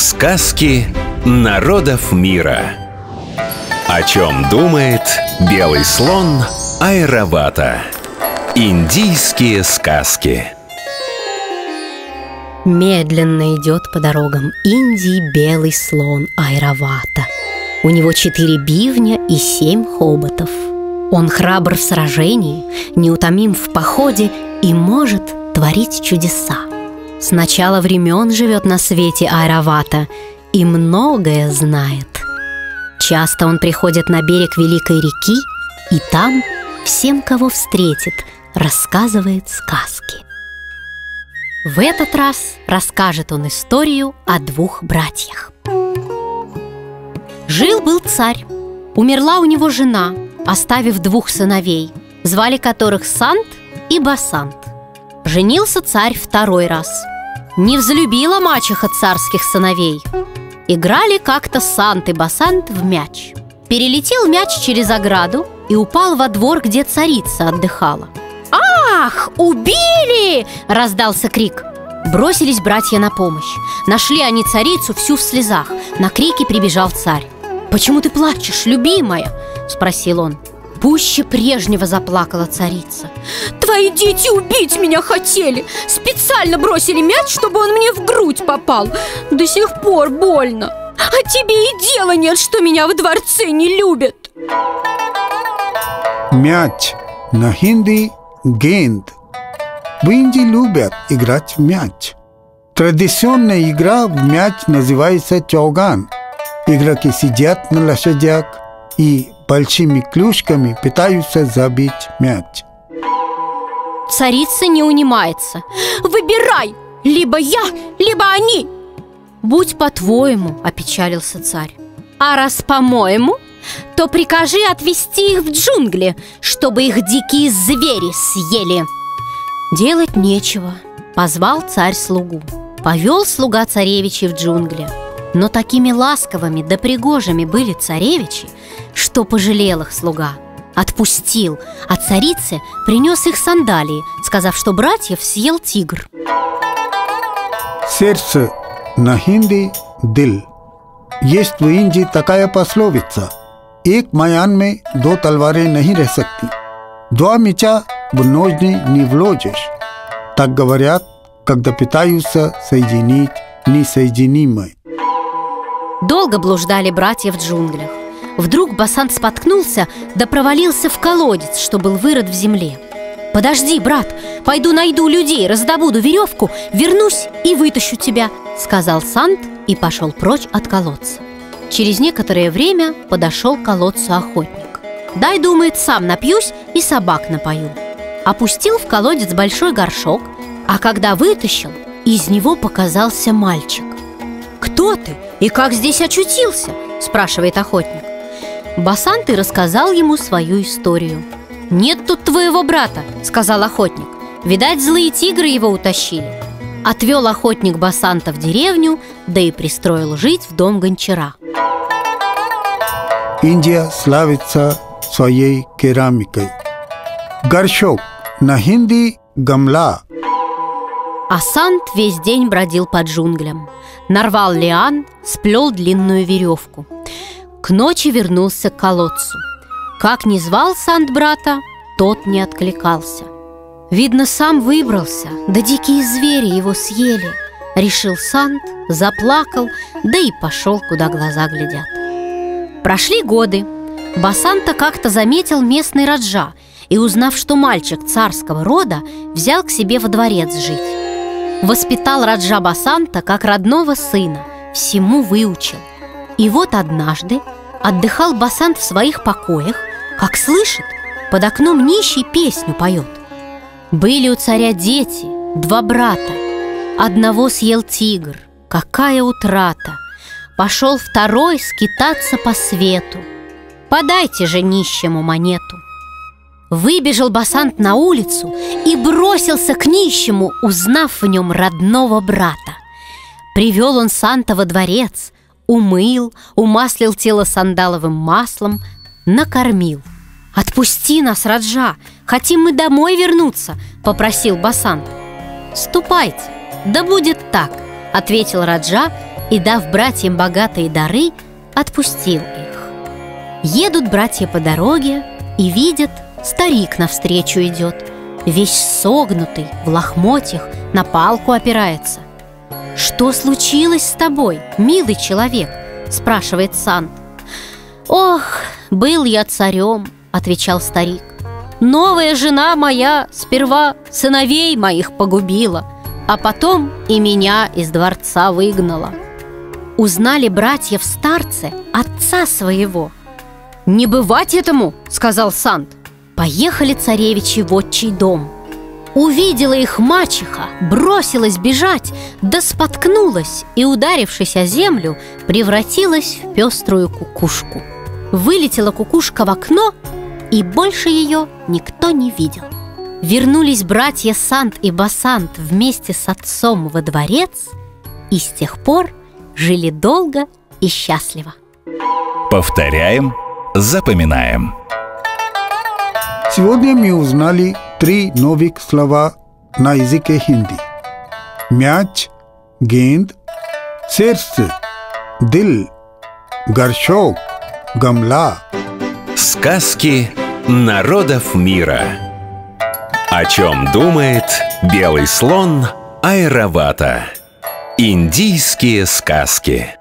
Сказки народов мира. О чем думает белый слон Айравата. Индийские сказки. Медленно идет по дорогам Индии белый слон Айравата. У него 4 бивня и 7 хоботов. Он храбр в сражении, неутомим в походе и может творить чудеса. С начала времен живет на свете Айравата и многое знает. Часто он приходит на берег великой реки и там всем, кого встретит, рассказывает сказки. В этот раз расскажет он историю о 2 братьях. Жил-был царь. Умерла у него жена, оставив 2 сыновей, звали которых Сант и Басант. Женился царь 2 раз. Не взлюбила мачеха царских сыновей. Играли как-то Сант и Басант в мяч. Перелетел мяч через ограду и упал во двор, где царица отдыхала. «Ах, убили!» – раздался крик. Бросились братья на помощь. Нашли они царицу всю в слезах. На крики прибежал царь. «Почему ты плачешь, любимая?» – спросил он. Пуще прежнего заплакала царица. «Твои дети убить меня хотели! Специально бросили мяч, чтобы он мне в грудь попал! До сих пор больно! А тебе и дела нет, что меня в дворце не любят!» Мяч. На хинди – генд. В Индии любят играть в мяч. Традиционная игра в мяч называется човган. Игроки сидят на лошадях и большими клюшками пытаются забить мяч. Царица не унимается. «Выбирай! Либо я, либо они!» «Будь по-твоему, — опечалился царь, — а раз по-моему, то прикажи отвезти их в джунгли, чтобы их дикие звери съели!» Делать нечего. Позвал царь слугу. Повел слуга царевичей в джунгли. Но такими ласковыми да пригожими были царевичи, что пожалел их слуга. Отпустил, а царице принес их сандалии, сказав, что братьев съел тигр. Сердце. На хинди – дил. Есть в Индии такая пословица: «Ek mayan mein 2 talware nahi reh sakti». 2 меча в ножны не вложишь. Так говорят, когда пытаются соединить несоединимое. Долго блуждали братья в джунглях. Вдруг Басант споткнулся, да провалился в колодец, что был вырыт в земле. «Подожди, брат, пойду найду людей, раздобуду веревку, вернусь и вытащу тебя», — сказал Сант и пошел прочь от колодца. Через некоторое время подошел к колодцу охотник. «Дай, — думает, — сам напьюсь и собак напою». Опустил в колодец большой горшок, а когда вытащил, из него показался мальчик. «Кто ты и как здесь очутился?» — спрашивает охотник. Басант и рассказал ему свою историю. «Нет тут твоего брата», — сказал охотник. «Видать, злые тигры его утащили». Отвел охотник Басанта в деревню, да и пристроил жить в дом гончара. Индия славится своей керамикой. Горшок. На хинди – гамла. А Сант весь день бродил по джунглям. Нарвал лиан, сплел длинную веревку. К ночи вернулся к колодцу. Как ни звал Сант брата, тот не откликался. «Видно, сам выбрался, да дикие звери его съели», — решил Сант, заплакал, да и пошел, куда глаза глядят. Прошли годы. Басанта как-то заметил местный Раджа и, узнав, что мальчик царского рода, взял к себе во дворец жить. Воспитал Раджа Басанта как родного сына, всему выучил. И вот однажды отдыхал Басант в своих покоях, как слышит, под окном нищий песню поет. Были у царя дети, 2 брата. Одного съел тигр, какая утрата! Пошел 2 скитаться по свету. Подайте же нищему монету. Выбежал Басант на улицу и бросился к нищему, узнав в нем родного брата. Привел он Санта во дворец, умыл, умаслил тело сандаловым маслом, накормил. «Отпусти нас, Раджа, хотим мы домой вернуться», — попросил Басант. «Ступайте, да будет так», — ответил Раджа и, дав братьям богатые дары, отпустил их. Едут братья по дороге и видят, старик навстречу идет, весь согнутый, в лохмотьях, на палку опирается. «Что случилось с тобой, милый человек?» – спрашивает Сант. «Ох, был я царем», – отвечал старик. «Новая жена моя сперва сыновей моих погубила, а потом и меня из дворца выгнала». Узнали братья в старце отца своего. «Не бывать этому!» – сказал Сант. Поехали царевичи в отчий дом. Увидела их мачеха, бросилась бежать, да споткнулась и, ударившись о землю, превратилась в пеструю кукушку. Вылетела кукушка в окно, и больше ее никто не видел. Вернулись братья Сант и Басант вместе с отцом во дворец и с тех пор жили долго и счастливо. Повторяем, запоминаем. Сегодня мы узнали три новых слова на языке хинди. Мяч, генд, сердце, дил, горшок, гамла. Сказки народов мира. О чем думает белый слон Айравата? Индийские сказки.